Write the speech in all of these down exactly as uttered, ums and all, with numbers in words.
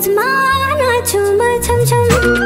अजमाना झुम झम झम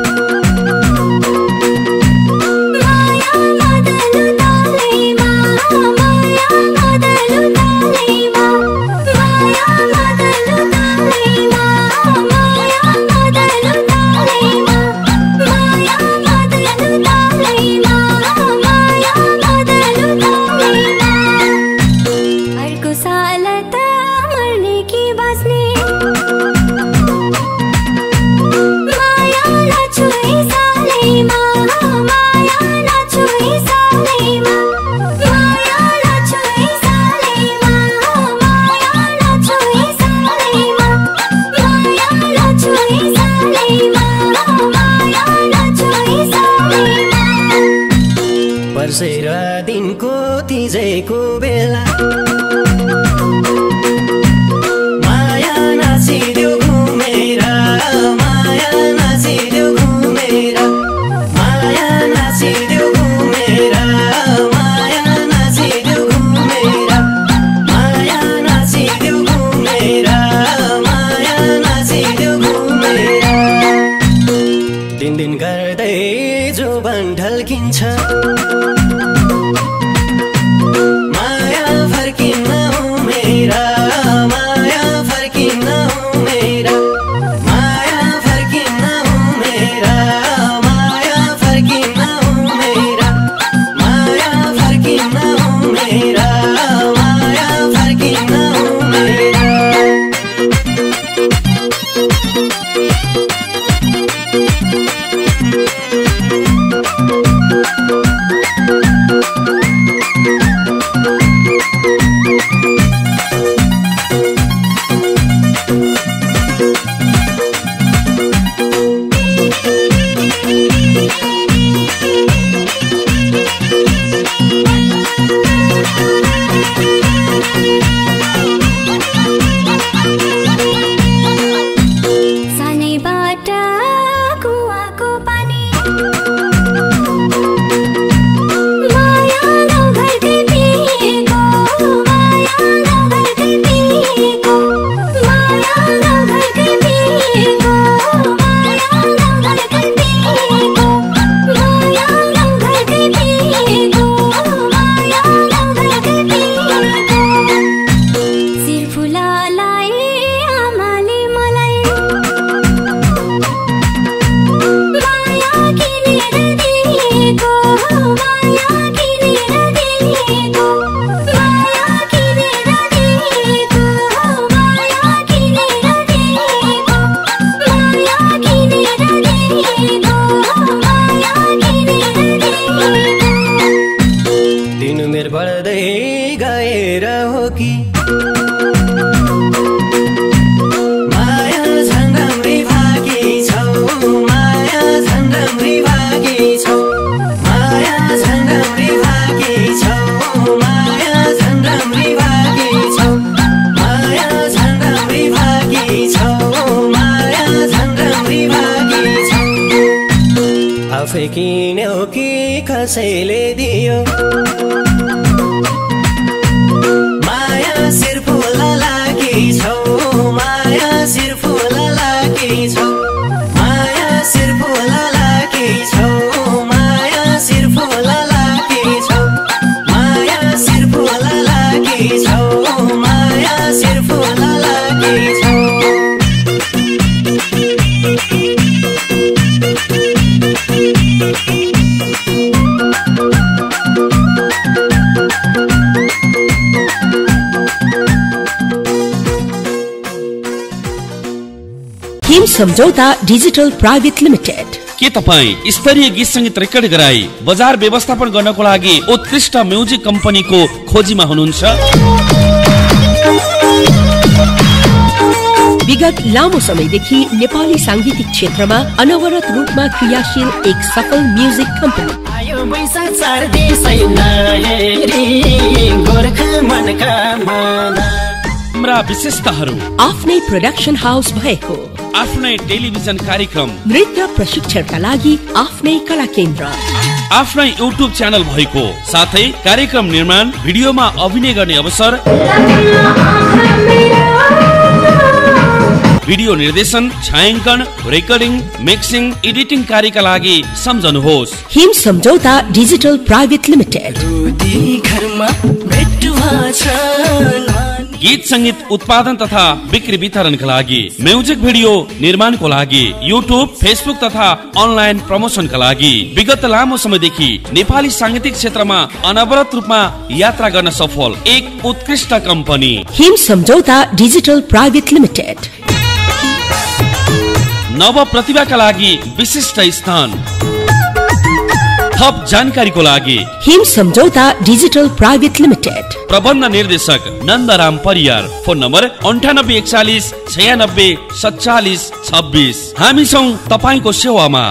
सम्झौता डिजिटल प्राइवेट लिमिटेड के तपाईं स्तरीय गीत संगीत रेकर्ड गराई बजार व्यवस्थापन गर्नको लागि उत्कृष्ट म्युजिक कम्पनीको खोजीमा हुनुहुन्छ। विगत लामो समयदेखि नेपाली सांगीतिक क्षेत्रमा अनवरत रूपमा क्रियाशील एक सफल म्युजिक कम्पनी विशेषताहरू आफ्नै प्रोडक्सन हाउस भएको आफ्नै टेलिभिजन कार्यक्रम नृत्य प्रशिक्षणका लागि आफ्नै कला केन्द्र आफ्नै युट्युब च्यानल भएको साथै कार्यक्रम निर्माण भिडियोमा अभिनय गर्ने अवसर भिडियो निर्देशन, छायांकन, रेकर्डिङ, मिक्सिङ, एडिटिङ कार्यका लागि सम्झनुहोस् हिम सम्झौता डिजिटल प्राइभेट लिमिटेड। गीत संगीत उत्पादन तथा बिक्री वितरण का लागि, म्युजिक भिडियो निर्माण को लागि यूट्यूब, फेसबुक तथा अनलाइन प्रमोशन का लागि विगत लामो समयदेखि नेपाली सांगीतिक क्षेत्रमा अनवरत रूपमा यात्रा गर्न सफल एक उत्कृष्ट कंपनी हिम सम्झौता डिजिटल प्राइवेट लिमिटेड। नव प्रतिभा का लागि विशिष्ट स्थान, थप जानकारी को लागि हिम सम्झौता डिजिटल प्राइवेट लिमिटेड। प्रबंध निर्देशक नंदराम परियार। फोन नंबर अंठानब्बे एकचालीस छियानब्बे सत्तालीस छब्बीस। हामी छौं तपाईको सेवामा।